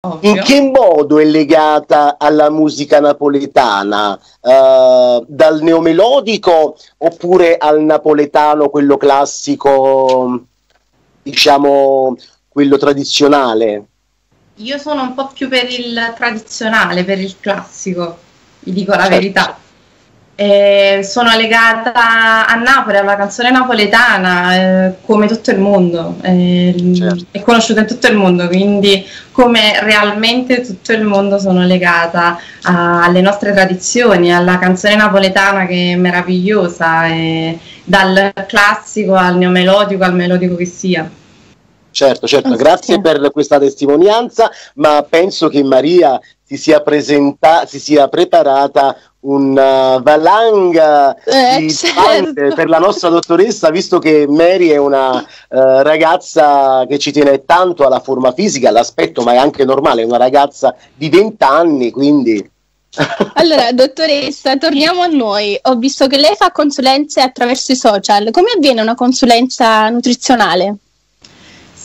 Ovvio. In che modo è legata alla musica napoletana? Dal neomelodico oppure al napoletano, quello classico, diciamo, quello tradizionale? Io sono un po' più per il tradizionale, per il classico, vi dico la verità. Sono legata a Napoli, alla canzone napoletana, come tutto il mondo, è conosciuta in tutto il mondo, quindi come realmente tutto il mondo sono legata alle nostre tradizioni, alla canzone napoletana che è meravigliosa, dal classico al neomelodico, al melodico che sia. Certo, certo, grazie per questa testimonianza, ma penso che Maria si sia preparata una valanga di domande per la nostra dottoressa, visto che Mary è una ragazza che ci tiene tanto alla forma fisica, all'aspetto, ma è anche normale, è una ragazza di 20 anni, quindi... Allora, dottoressa, torniamo a noi. Ho visto che lei fa consulenze attraverso i social. Come avviene una consulenza nutrizionale?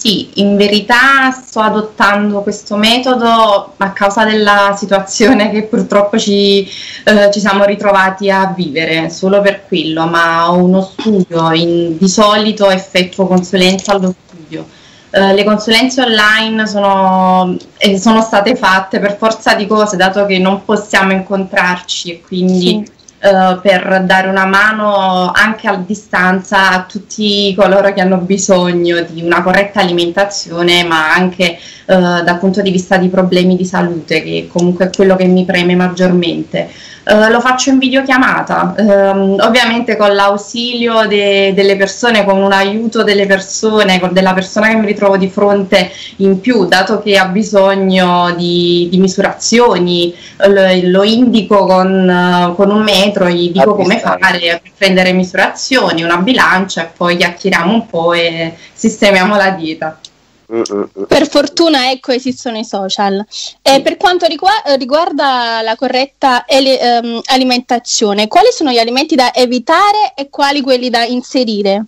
Sì, in verità sto adottando questo metodo a causa della situazione che purtroppo ci siamo ritrovati a vivere, solo per quello, ma ho uno studio, di solito effettuo consulenza allo studio. Le consulenze online sono state fatte per forza di cose, dato che non possiamo incontrarci e quindi... Sì. Per dare una mano anche a distanza a tutti coloro che hanno bisogno di una corretta alimentazione, ma anche dal punto di vista di problemi di salute, che comunque è quello che mi preme maggiormente. Lo faccio in videochiamata, ovviamente con l'ausilio delle persone, con un aiuto delle persone, con della persona che mi ritrovo di fronte in più, dato che ha bisogno di misurazioni, lo indico con un metodo, gli dico come fare, prendere misurazioni, una bilancia e poi chiacchieriamo un po' e sistemiamo la dieta. Per fortuna, ecco, esistono i social. E per quanto riguarda la corretta alimentazione, quali sono gli alimenti da evitare e quali quelli da inserire?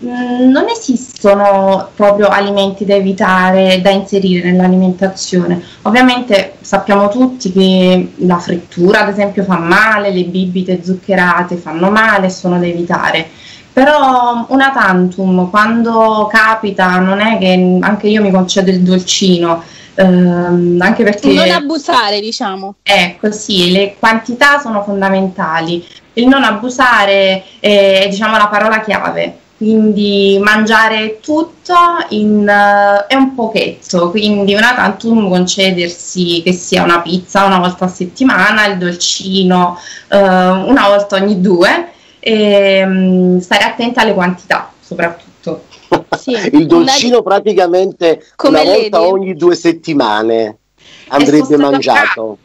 Non esistono proprio alimenti da evitare, da inserire nell'alimentazione. Ovviamente sappiamo tutti che la frittura, ad esempio, fa male, le bibite zuccherate fanno male e sono da evitare. Però una tantum, quando capita, non è che anche io mi concedo il dolcino, anche perché... Non abusare, diciamo. Ecco, sì, le quantità sono fondamentali. Il non abusare è, diciamo, la parola chiave. Quindi mangiare tutto è un pochetto, quindi una tantum concedersi che sia una pizza una volta a settimana, il dolcino una volta ogni due, e stare attenta alle quantità soprattutto. Sì, il dolcino praticamente una volta ogni 2 settimane andrebbe mangiato.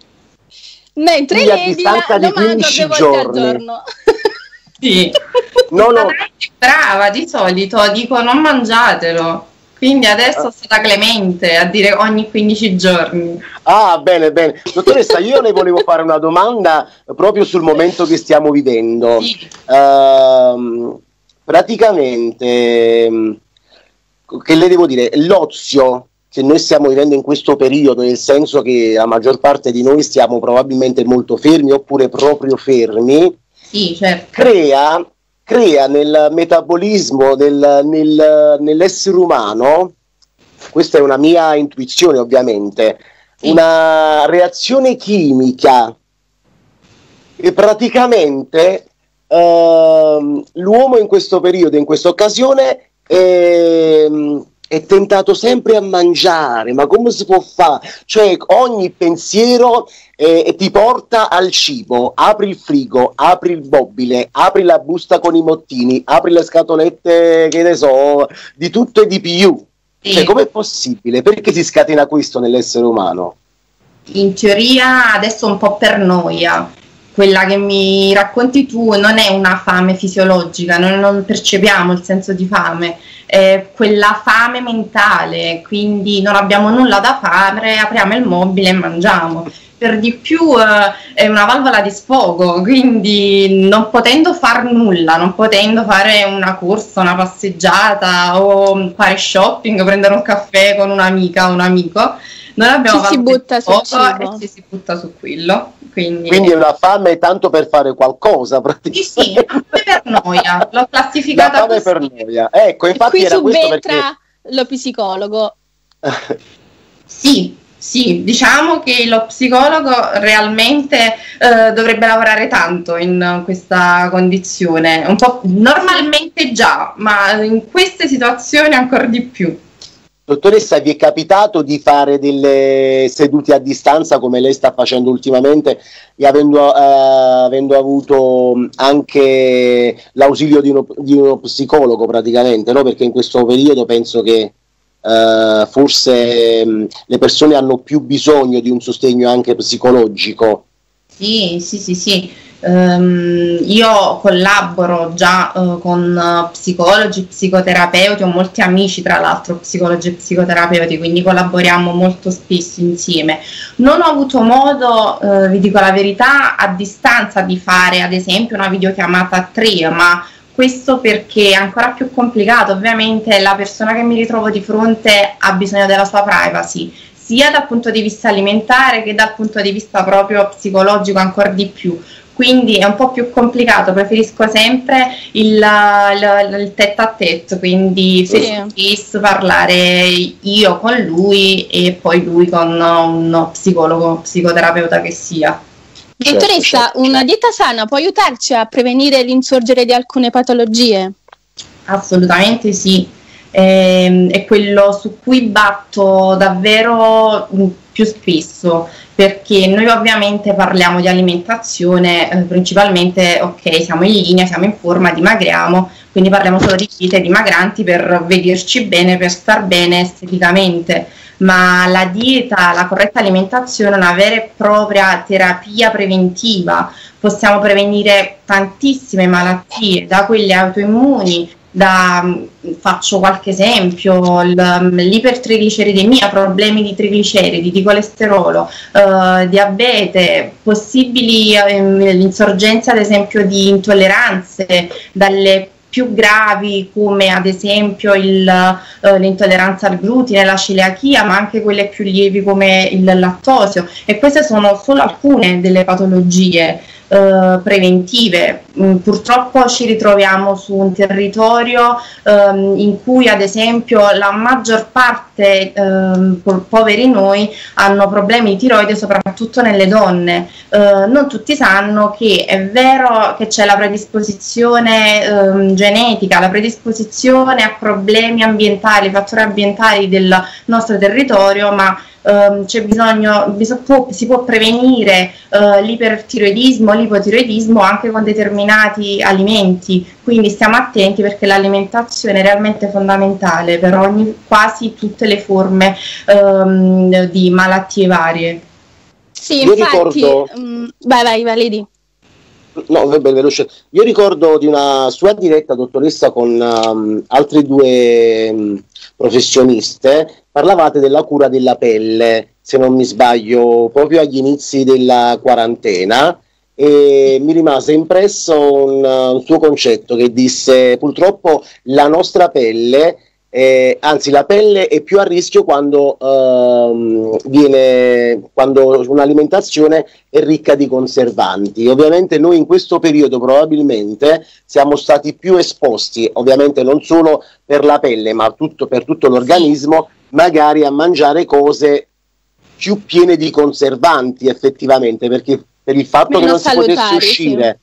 Mentre quindi a distanza di 15 giorni. Sì. No, no. Brava, di solito dico non mangiatelo, quindi adesso è stata clemente a dire ogni 15 giorni. Ah, bene, bene. Dottoressa, io le volevo fare una domanda proprio sul momento che stiamo vivendo. Sì. Praticamente, che le devo dire, l'ozio che noi stiamo vivendo in questo periodo, nel senso che la maggior parte di noi stiamo probabilmente molto fermi oppure proprio fermi, sì, certo, crea nel metabolismo, nell'essere umano, questa è una mia intuizione ovviamente, sì, una reazione chimica che praticamente l'uomo in questo periodo, in questa occasione è tentato sempre a mangiare, ma come si può fare? Cioè ogni pensiero ti porta al cibo, apri il frigo, apri il mobile, apri la busta con i mottini, apri le scatolette, che ne so, di tutto e di più. Sì. Cioè com'è possibile? Perché si scatena questo nell'essere umano? In teoria adesso un po' per noia. Quella che mi racconti tu non è una fame fisiologica, noi non percepiamo il senso di fame, è quella fame mentale, quindi non abbiamo nulla da fare, apriamo il mobile e mangiamo. Per di più è una valvola di sfogo, quindi non potendo far nulla, non potendo fare una corsa, una passeggiata o fare shopping, prendere un caffè con un'amica o un amico, non abbiamo fatto, si butta sul cibo e ci si butta su quello, quindi è una fame tanto per fare qualcosa praticamente. Sì, sì, per noia, l'ho classificata fame per noia, ecco, infatti qui era questo perché lo psicologo. Sì, sì, diciamo che lo psicologo realmente dovrebbe lavorare tanto in questa condizione, un po' normalmente già, ma in queste situazioni ancora di più. Dottoressa, vi è capitato di fare delle sedute a distanza come lei sta facendo ultimamente, e avendo avuto anche l'ausilio di uno psicologo praticamente, no? Perché in questo periodo penso che forse le persone hanno più bisogno di un sostegno anche psicologico. Sì, sì, sì, sì. Io collaboro già con psicologi, psicoterapeuti, ho molti amici tra l'altro psicologi e psicoterapeuti, quindi collaboriamo molto spesso insieme. Non ho avuto modo, vi dico la verità, a distanza di fare ad esempio una videochiamata a tre, ma questo perché è ancora più complicato, ovviamente la persona che mi ritrovo di fronte ha bisogno della sua privacy, sia dal punto di vista alimentare che dal punto di vista proprio psicologico ancora di più, quindi è un po' più complicato, preferisco sempre il tête à tête, quindi face to face, parlare io con lui e poi lui con uno psicologo, psicoterapeuta che sia. Dottoressa, una dieta sana può aiutarci a prevenire l'insorgere di alcune patologie? Assolutamente sì, è quello su cui batto davvero più spesso, perché noi ovviamente parliamo di alimentazione, principalmente ok, siamo in linea, siamo in forma, dimagriamo, quindi parliamo solo di diete dimagranti per vederci bene, per star bene esteticamente. Ma la dieta, la corretta alimentazione è una vera e propria terapia preventiva, possiamo prevenire tantissime malattie, da quelle autoimmuni, faccio qualche esempio, l'ipertrigliceridemia, problemi di trigliceridi, di colesterolo, diabete, possibili l'insorgenza ad esempio di intolleranze, dalle più gravi come ad esempio l'intolleranza al glutine, la celiachia, ma anche quelle più lievi come il lattosio, e queste sono solo alcune delle patologie preventive. Purtroppo ci ritroviamo su un territorio in cui ad esempio la maggior parte poveri noi hanno problemi di tiroide soprattutto nelle donne, non tutti sanno che è vero che c'è la predisposizione genetica, la predisposizione a problemi ambientali, fattori ambientali del nostro territorio, ma c'è bisogno, si può prevenire l'ipertiroidismo, l'ipotiroidismo anche con determinati alimenti, quindi stiamo attenti perché l'alimentazione è realmente fondamentale per quasi tutte le forme di malattie varie. Sì, infatti, vai Lady. No, vabbè, veloce. Io ricordo di una sua diretta, dottoressa, con altre due professioniste, parlavate della cura della pelle, se non mi sbaglio, proprio agli inizi della quarantena, e mi rimase impresso un suo concetto che disse: purtroppo la nostra pelle, anzi la pelle è più a rischio quando un'alimentazione è ricca di conservanti. Ovviamente noi in questo periodo probabilmente siamo stati più esposti, ovviamente non solo per la pelle ma per tutto l'organismo, magari a mangiare cose più piene di conservanti effettivamente, perché per il fatto che non si potesse uscire.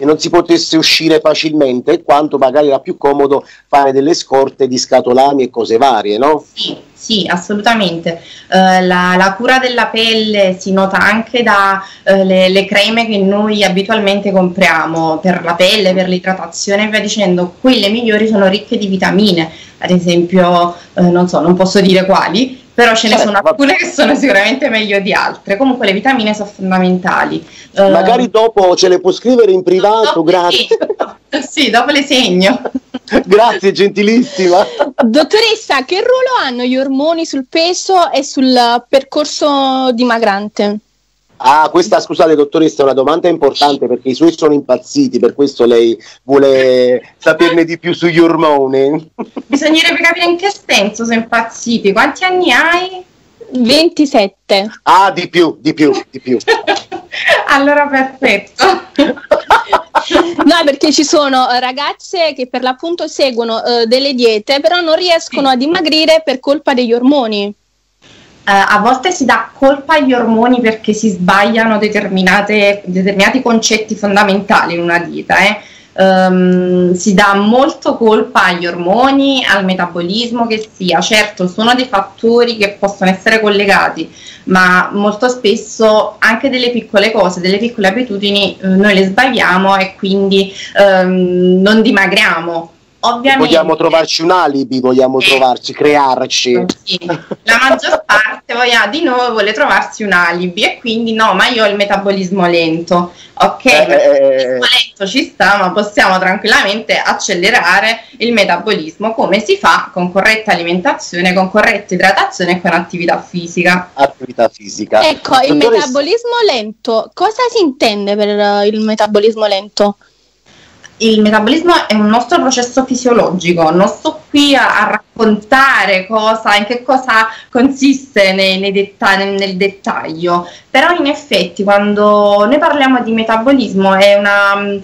E non si potesse uscire facilmente, quanto magari era più comodo fare delle scorte di scatolami e cose varie, no? Sì, sì, assolutamente. La cura della pelle si nota anche dalle creme che noi abitualmente compriamo per la pelle, per l'idratazione e via dicendo. Quelle migliori sono ricche di vitamine, ad esempio, non so, non posso dire quali, però ce ne sono alcune che sono sicuramente meglio di altre. Comunque le vitamine sono fondamentali. Magari dopo ce le può scrivere in privato, grazie. Sì, dopo le segno. Grazie, gentilissima. Dottoressa, che ruolo hanno gli ormoni sul peso e sul percorso dimagrante? Ah, questa, scusate dottoressa, è una domanda importante perché i suoi sono impazziti, per questo lei vuole saperne di più sugli ormoni. Bisognerebbe capire in che senso sono impazziti. Quanti anni hai? 27. Ah, di più. Allora perfetto. No, perché ci sono ragazze che per l'appunto seguono delle diete, però non riescono a dimagrire per colpa degli ormoni. A volte si dà colpa agli ormoni perché si sbagliano determinati concetti fondamentali in una dieta. Si dà molto colpa agli ormoni, al metabolismo che sia. Certo, sono dei fattori che possono essere collegati, ma molto spesso anche delle piccole cose, delle piccole abitudini noi le sbagliamo e quindi non dimagriamo. Ovviamente, vogliamo trovarci un alibi, crearci. Sì, la maggior parte di noi vuole trovarsi un alibi e quindi no, ma io ho il metabolismo lento. Ok, il metabolismo lento ci sta, ma possiamo tranquillamente accelerare il metabolismo come si fa con corretta alimentazione, con corretta idratazione e con attività fisica. Ecco, il metabolismo lento, cosa si intende per il metabolismo lento? Il metabolismo è un nostro processo fisiologico, non sto qui a raccontare in che cosa consiste nel dettaglio, però in effetti quando noi parliamo di metabolismo è una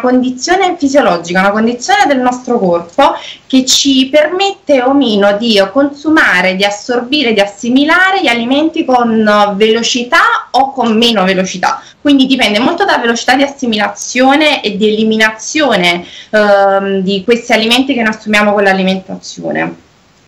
condizione fisiologica, una condizione del nostro corpo che ci permette o meno di consumare, di assorbire, di assimilare gli alimenti con velocità o con meno velocità, quindi dipende molto dalla velocità di assimilazione e di eliminazione di questi alimenti che noi assumiamo con l'alimentazione.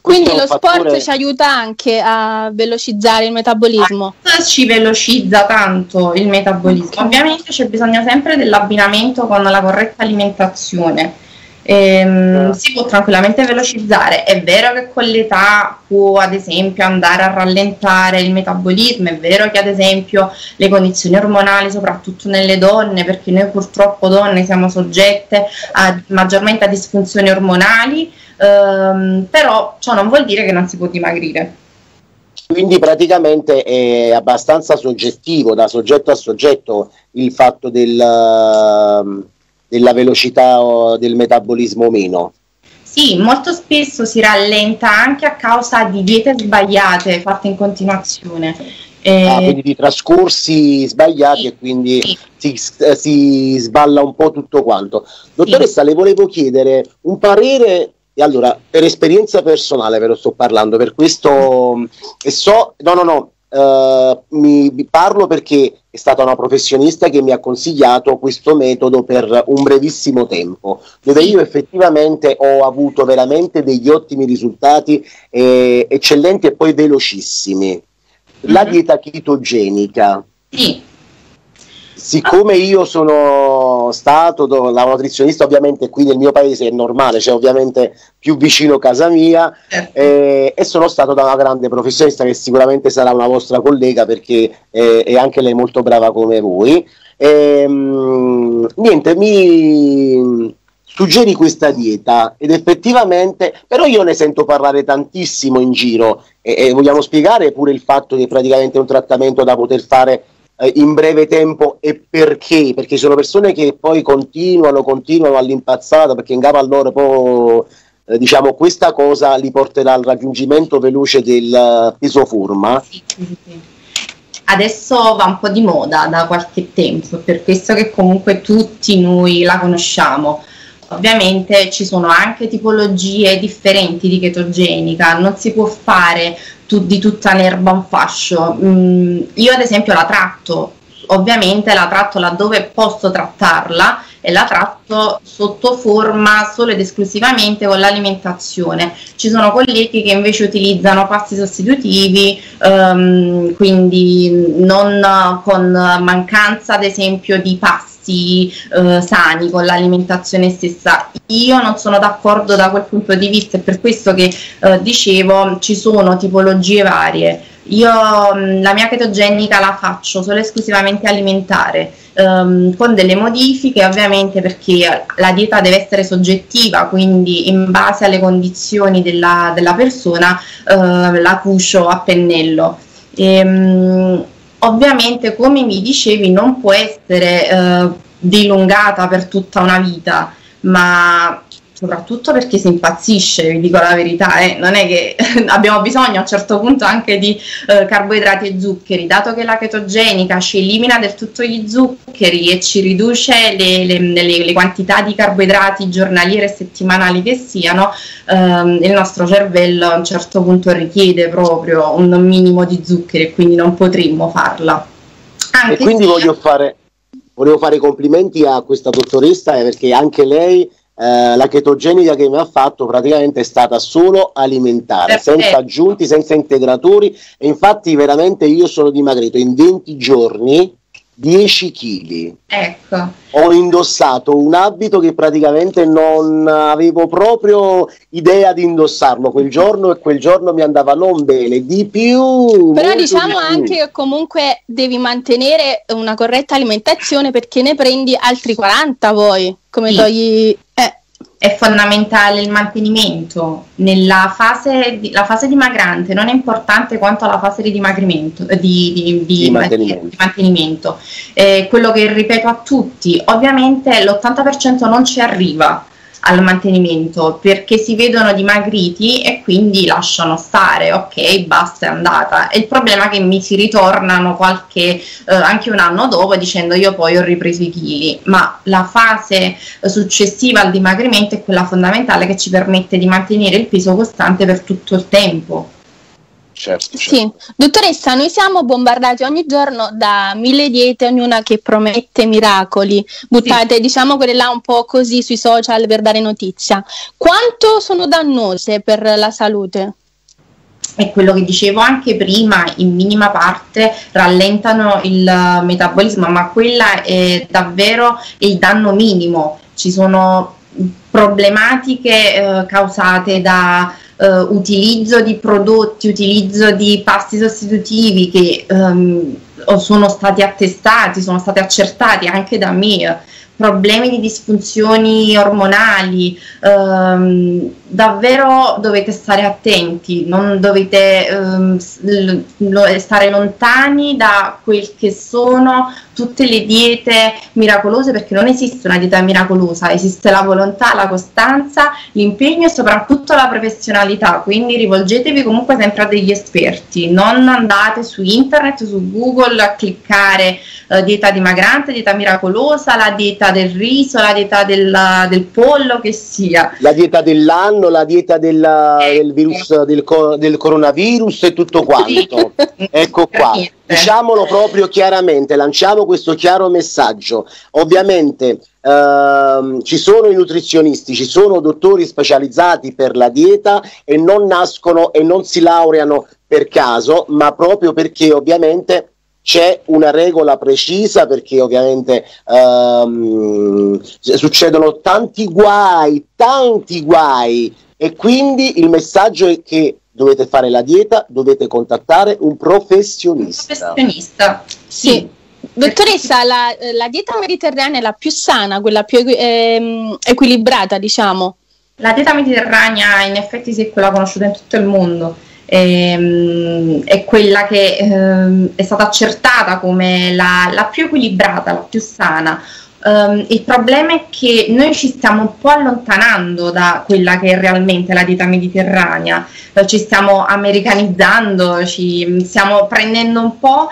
Quindi lo sport ci aiuta anche a velocizzare il metabolismo? Ci velocizza tanto il metabolismo, ovviamente c'è bisogno sempre dell'abbinamento con la corretta alimentazione. Si può tranquillamente velocizzare, è vero che con l'età può ad esempio andare a rallentare il metabolismo, è vero che ad esempio le condizioni ormonali soprattutto nelle donne, perché noi purtroppo donne siamo soggette maggiormente a disfunzioni ormonali, però ciò non vuol dire che non si può dimagrire. Quindi praticamente è abbastanza soggettivo, da soggetto a soggetto, il fatto della velocità o del metabolismo o meno. Sì, molto spesso si rallenta anche a causa di diete sbagliate fatte in continuazione. Quindi di trascorsi sbagliati, sì, e quindi sì, si sballa un po' tutto quanto. Dottoressa, sì, le volevo chiedere un parere, e allora per esperienza personale ve lo sto parlando, per questo mi parlo perché è stata una professionista che mi ha consigliato questo metodo per un brevissimo tempo, dove io effettivamente ho avuto veramente degli ottimi risultati, eccellenti e poi velocissimi. La dieta chetogenica. Sì. Siccome io sono stato la nutrizionista, ovviamente qui nel mio paese è normale, cioè ovviamente più vicino a casa mia, e sono stato da una grande professionista che sicuramente sarà una vostra collega, perché è anche lei molto brava come voi. Mi suggerì questa dieta ed effettivamente, però io ne sento parlare tantissimo in giro, e vogliamo spiegare pure il fatto che praticamente è un trattamento da poter fare in breve tempo, e perché? Perché ci sono persone che poi continuano all'impazzata, perché in capo a loro poi, diciamo, questa cosa li porterà al raggiungimento veloce del peso forma. Sì. Adesso va un po' di moda da qualche tempo, per questo che comunque tutti noi la conosciamo. Ovviamente ci sono anche tipologie differenti di chetogenica, non si può fare di tutta l'erba un fascio. Io ad esempio la tratto, ovviamente la tratto laddove posso trattarla, e la tratto sotto forma solo ed esclusivamente con l'alimentazione. Ci sono colleghi che invece utilizzano pasti sostitutivi, quindi non con mancanza ad esempio di pasti sani con l'alimentazione stessa. Io non sono d'accordo da quel punto di vista, è per questo che dicevo ci sono tipologie varie. Io la mia chetogenica la faccio solo esclusivamente alimentare, con delle modifiche ovviamente, perché la dieta deve essere soggettiva, quindi in base alle condizioni della persona la cucio a pennello. Ovviamente, come mi dicevi, non può essere dilungata per tutta una vita, ma soprattutto perché si impazzisce, vi dico la verità, non è che abbiamo bisogno a un certo punto anche di carboidrati e zuccheri, dato che la chetogenica ci elimina del tutto gli zuccheri e ci riduce le quantità di carboidrati giornaliere e settimanali che siano, il nostro cervello a un certo punto richiede proprio un minimo di zuccheri e quindi non potremmo farla. Anche e quindi volevo fare i complimenti a questa dottoressa, perché anche lei, la chetogenica che mi ha fatto praticamente è stata solo alimentare, perfetto, senza aggiunti, senza integratori, e infatti veramente io sono dimagrito in 20 giorni 10 kg. Ecco. Ho indossato un abito che praticamente non avevo proprio idea di indossarlo quel giorno, e quel giorno mi andava non bene, di più. Però diciamo anche che comunque devi mantenere una corretta alimentazione, perché ne prendi altri 40 poi, come sì, togli... È fondamentale il mantenimento nella fase dimagrante, non è importante quanto la fase di dimagrimento, di mantenimento. Quello che ripeto a tutti, ovviamente l'80% non ci arriva al mantenimento, perché si vedono dimagriti e quindi lasciano stare, ok, basta, è andata. E il problema è che mi si ritornano anche un anno dopo dicendo io poi ho ripreso i chili, ma la fase successiva al dimagrimento è quella fondamentale che ci permette di mantenere il peso costante per tutto il tempo. Certo, certo. Sì. Dottoressa, noi siamo bombardati ogni giorno da 1000 diete, ognuna che promette miracoli, buttate sì, diciamo quelle là un po' così sui social per dare notizia. Quanto sono dannose per la salute? È quello che dicevo anche prima, in minima parte rallentano il metabolismo, ma quella è davvero il danno minimo. Ci sono problematiche causate da utilizzo di prodotti, utilizzo di pasti sostitutivi che sono stati attestati, sono stati accertati anche da me, problemi di disfunzioni ormonali, davvero dovete stare attenti, non dovete stare lontani da quel che sono tutte le diete miracolose, perché non esiste una dieta miracolosa, esiste la volontà, la costanza, l'impegno e soprattutto la professionalità, quindi rivolgetevi comunque sempre a degli esperti, non andate su internet, su Google a cliccare dieta dimagrante, dieta miracolosa, la dieta del riso, la dieta del pollo, che sia la dieta dell'anno, la dieta del virus, del coronavirus e tutto quanto. Ecco qua, diciamolo proprio chiaramente, lanciamo questo chiaro messaggio. Ovviamente ci sono i nutrizionisti, ci sono dottori specializzati per la dieta, e non nascono e non si laureano per caso, ma proprio perché ovviamente c'è una regola precisa, perché ovviamente succedono tanti guai, e quindi il messaggio è che dovete fare la dieta, dovete contattare un professionista. Sì. Dottoressa, la dieta mediterranea è la più sana, quella più equilibrata, diciamo. La dieta mediterranea in effetti sì, è quella conosciuta in tutto il mondo. È quella che è stata accertata come la più equilibrata, la più sana. Il problema è che noi ci stiamo un po' allontanando da quella che è realmente la dieta mediterranea, ci stiamo americanizzando, ci stiamo prendendo un po'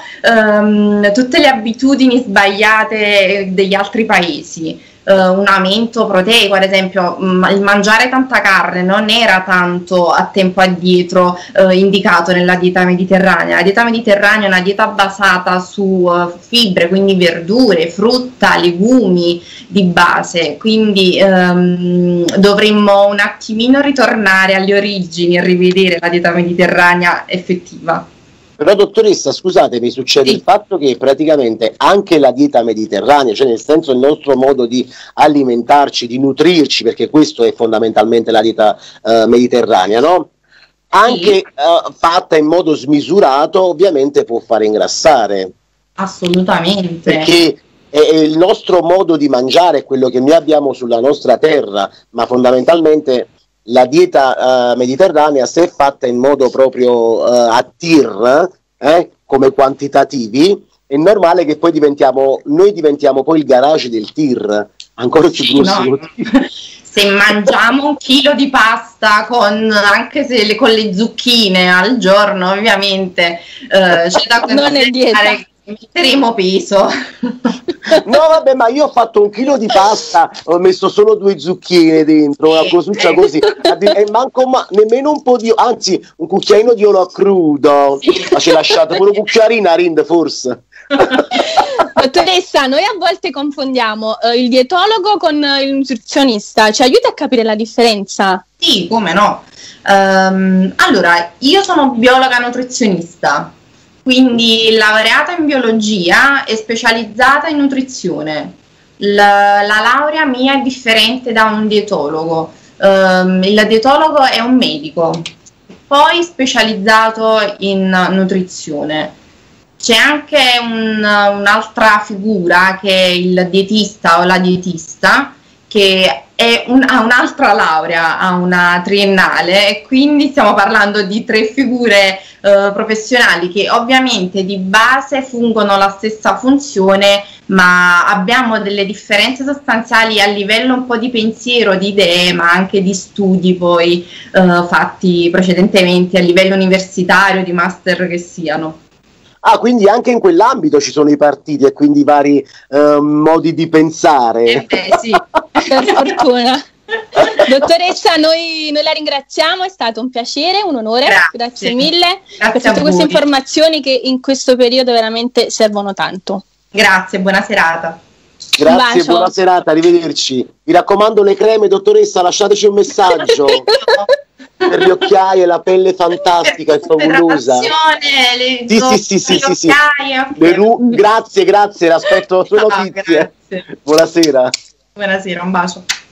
tutte le abitudini sbagliate degli altri paesi. Un aumento proteico, ad esempio, il mangiare tanta carne non era tanto a tempo addietro indicato nella dieta mediterranea. La dieta mediterranea è una dieta basata su fibre, quindi verdure, frutta, legumi di base, quindi dovremmo un attimino ritornare alle origini e rivedere la dieta mediterranea effettiva. Però dottoressa, scusatemi, succede il fatto che praticamente anche la dieta mediterranea, cioè nel senso il nostro modo di alimentarci, di nutrirci, perché questo è fondamentalmente la dieta mediterranea, no? Anche fatta in modo smisurato ovviamente può fare ingrassare. Assolutamente. Perché è il nostro modo di mangiare, quello che noi abbiamo sulla nostra terra, ma fondamentalmente... La dieta mediterranea, se è fatta in modo proprio a tir, come quantitativi, è normale che poi diventiamo, noi diventiamo poi il garage del tir. Ancora più. Sì, no. se mangiamo un chilo di pasta con, anche se con le zucchine al giorno, ovviamente c'è da considerare, metteremo peso. No vabbè, ma io ho fatto un chilo di pasta, ho messo solo 2 zucchine dentro, una cosuccia così, e manco nemmeno un po' di, anzi un cucchiaino di olio crudo, sì. Ma ci hai lasciato pure un cucchiarino a rinde forse. Dottoressa, noi a volte confondiamo il dietologo con il nutrizionista, ci aiuta a capire la differenza? Sì, come no. Allora, io sono biologa nutrizionista, quindi laureata in biologia e specializzata in nutrizione. La laurea mia è differente da un dietologo. Il dietologo è un medico, poi specializzato in nutrizione. C'è anche un'altra figura che è il dietista o la dietista, che è ha un'altra laurea, ha una triennale, e quindi stiamo parlando di 3 figure professionali che ovviamente di base fungono la stessa funzione, ma abbiamo delle differenze sostanziali a livello un po' di pensiero, di idee, ma anche di studi poi fatti precedentemente a livello universitario, di master che siano. Ah, quindi anche in quell'ambito ci sono i partiti e quindi vari modi di pensare. Sì, per fortuna. Dottoressa, noi la ringraziamo, è stato un piacere, un onore. Grazie mille per tutte queste informazioni che in questo periodo veramente servono tanto. Grazie, buona serata. Grazie, buona serata, arrivederci. Mi raccomando le creme, dottoressa, lasciateci un messaggio. Per le occhiaie, la pelle fantastica e favolosa. Sì. Grazie, l'aspetto le tue notizie. Grazie. Buonasera. Buonasera, un bacio.